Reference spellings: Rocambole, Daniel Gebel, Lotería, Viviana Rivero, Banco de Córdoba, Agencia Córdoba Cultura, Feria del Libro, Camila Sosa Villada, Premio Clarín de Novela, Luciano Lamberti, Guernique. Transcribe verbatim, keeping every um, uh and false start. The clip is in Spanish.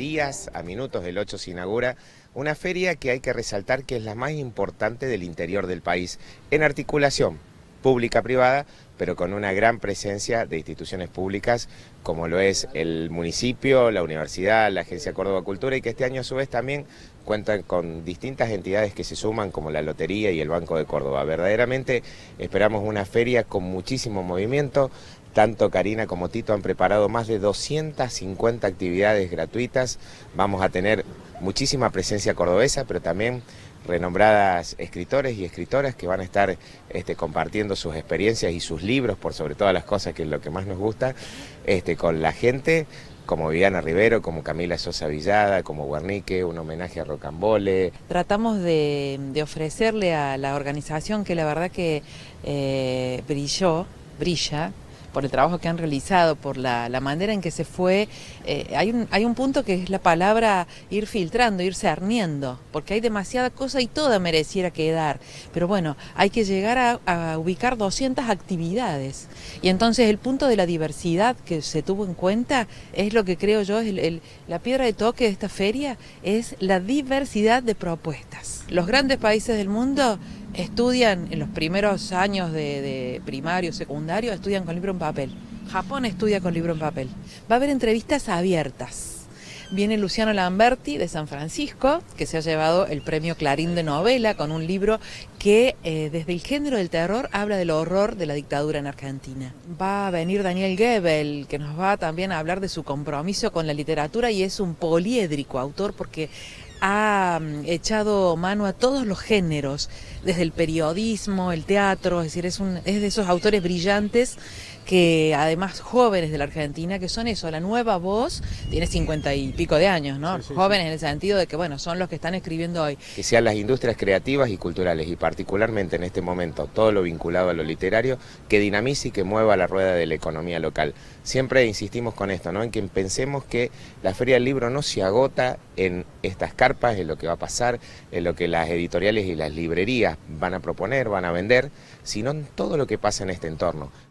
días a minutos del ocho se inaugura una feria que hay que resaltar que es la más importante del interior del país, en articulación pública-privada, pero con una gran presencia de instituciones públicas como lo es el municipio, la universidad, la Agencia Córdoba Cultura, y que este año a su vez también cuentan con distintas entidades que se suman como la Lotería y el Banco de Córdoba. Verdaderamente esperamos una feria con muchísimo movimiento. Tanto Karina como Tito han preparado más de doscientas cincuenta actividades gratuitas. Vamos a tener muchísima presencia cordobesa, pero también renombradas escritores y escritoras que van a estar este, compartiendo sus experiencias y sus libros, por sobre todas las cosas, que es lo que más nos gusta, este, con la gente, como Viviana Rivero, como Camila Sosa Villada, como Guernique, un homenaje a Rocambole. Tratamos de, de ofrecerle a la organización, que la verdad que eh, brilló, brilla, por el trabajo que han realizado, por la, la manera en que se fue. Eh, hay, un, hay un punto que es la palabra ir filtrando, ir cerniendo, porque hay demasiada cosa y toda mereciera quedar. Pero bueno, hay que llegar a, a ubicar doscientas actividades. Y entonces el punto de la diversidad que se tuvo en cuenta es lo que creo yo, es el, el, la piedra de toque de esta feria, es la diversidad de propuestas. Los grandes países del mundo estudian en los primeros años de, de primario, secundario, estudian con libro en papel. Japón estudia con libro en papel. Va a haber entrevistas abiertas. Viene Luciano Lamberti de San Francisco, que se ha llevado el Premio Clarín de Novela con un libro que eh, desde el género del terror habla del horror de la dictadura en Argentina. Va a venir Daniel Gebel, que nos va también a hablar de su compromiso con la literatura, y es un poliédrico autor porque ha echado mano a todos los géneros, desde el periodismo, el teatro, es decir, es, un, es de esos autores brillantes que además jóvenes de la Argentina, que son eso, la nueva voz, tiene cincuenta y pico de años, ¿no? Sí, sí, jóvenes sí. En el sentido de que, bueno, son los que están escribiendo hoy. Que sean las industrias creativas y culturales, y particularmente en este momento, todo lo vinculado a lo literario, que dinamice y que mueva la rueda de la economía local. Siempre insistimos con esto, ¿no? En que pensemos que la Feria del Libro no se agota en estas cartas, es lo que va a pasar, es lo que las editoriales y las librerías van a proponer, van a vender, sino en todo lo que pasa en este entorno.